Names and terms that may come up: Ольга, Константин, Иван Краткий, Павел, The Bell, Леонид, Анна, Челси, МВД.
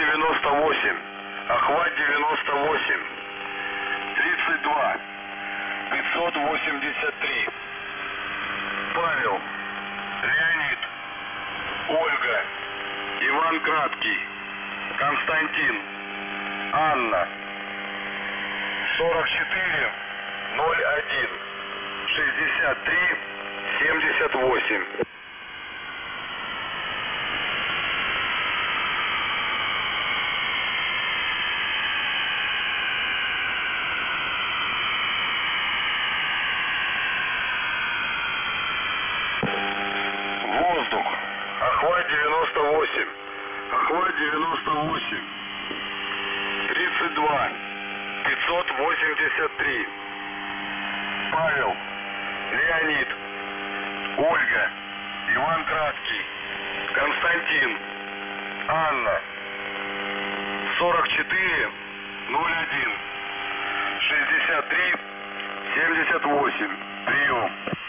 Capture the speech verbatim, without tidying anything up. девяносто восемь. Охват девяносто восемь. тридцать два. пятьсот восемьдесят три. Павел, Леонид, Ольга, Иван Краткий, Константин, Анна. сорок четыре. ноль один. шестьдесят три. семьдесят восемь. Воздух. Охват девяносто восемь. Охват девяносто восемь. тридцать два. пятьсот восемьдесят три. Павел, Леонид, Ольга, Иван Краткий, Константин, Анна. сорок четыре. ноль один. шестьдесят три. семьдесят восемь. Прием.